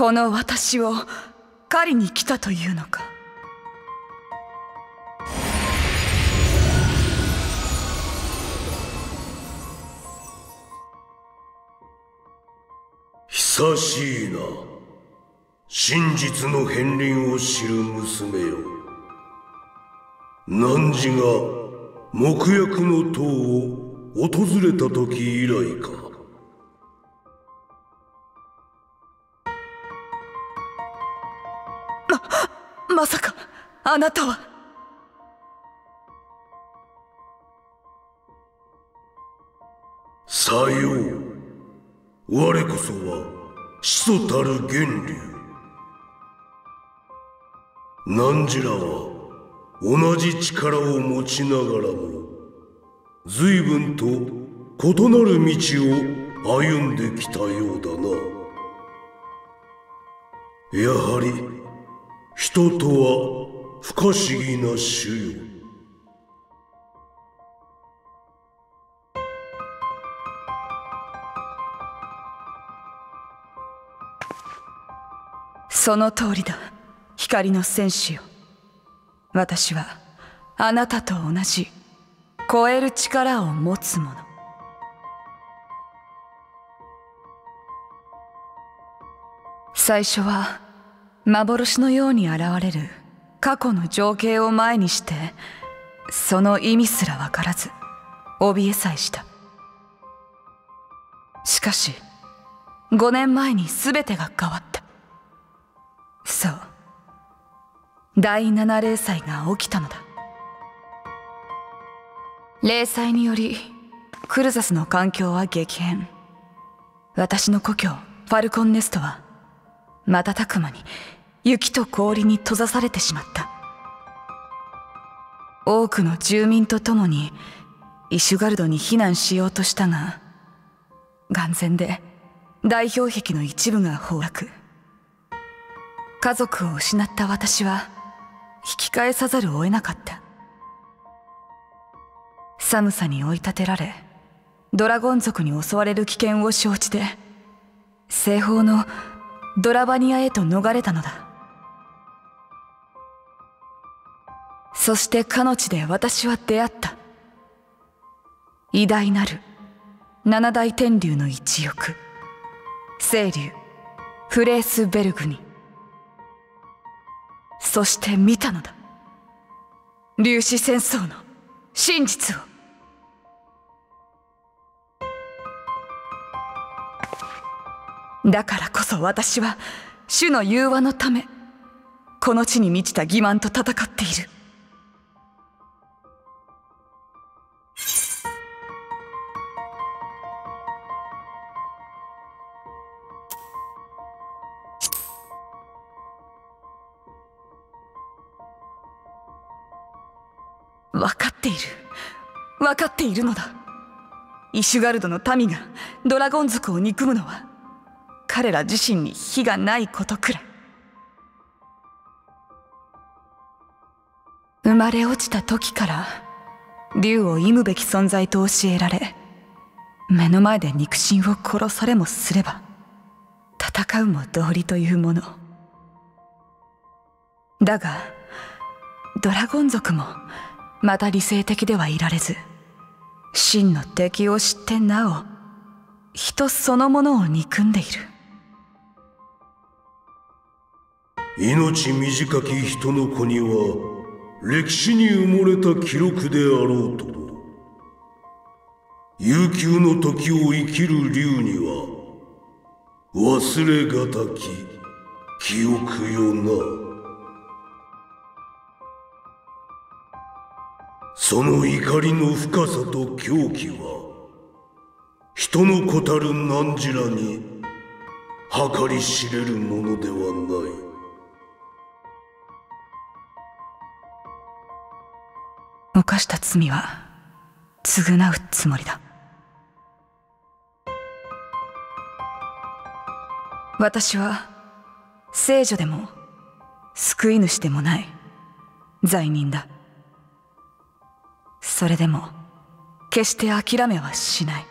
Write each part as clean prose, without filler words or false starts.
この私を狩りに来たというのか。久しいな、真実の片鱗を知る娘よ。汝が木薬の塔を訪れた時以来か。まさかあなたは。さよう、我こそは始祖たる源流。汝らは同じ力を持ちながらも随分と異なる道を歩んできたようだな。やはり人とは不可思議な種よ。その通りだ、光の戦士よ。私はあなたと同じ超える力を持つ者。最初は幻のように現れる過去の情景を前にして、その意味すらわからず怯えさえした。しかし5年前に全てが変わった。そう、第7霊祭が起きたのだ。霊祭によりクルザスの環境は激変。私の故郷ファルコンネストは瞬く間に雪と氷に閉ざされてしまった。多くの住民と共にイシュガルドに避難しようとしたが、眼前で代表壁の一部が崩落。家族を失った私は引き返さざるを得なかった。寒さに追い立てられ、ドラゴン族に襲われる危険を承知で西方のドラバニアへと逃れたのだ。そしてかの地で私は出会った、偉大なる七大天竜の一翼、聖竜フレースベルグに。そして見たのだ、粒子戦争の真実を。だからこそ私は主の融和のため、この地に満ちた欺瞞と戦っている。分かっているのだ。イシュガルドの民がドラゴン族を憎むのは、彼ら自身に非がないことくらい。生まれ落ちた時から竜を忌むべき存在と教えられ、目の前で肉親を殺されもすれば戦うも道理というものだが、ドラゴン族もまた理性的ではいられず、真の敵を知ってなお人そのものを憎んでいる。命短き人の子には歴史に埋もれた記録であろうとも、悠久の時を生きる竜には忘れがたき記憶よな。その怒りの深さと狂気は、人の子たる汝らに計り知れるものではない。犯した罪は償うつもりだ。私は聖女でも救い主でもない罪人だ。それでも決して諦めはしない。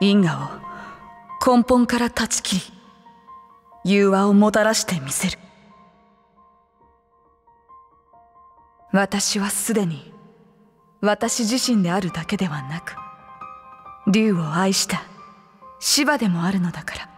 因果を根本から断ち切り、融和をもたらしてみせる。私はすでに私自身であるだけではなく、竜を愛したシヴァでもあるのだから。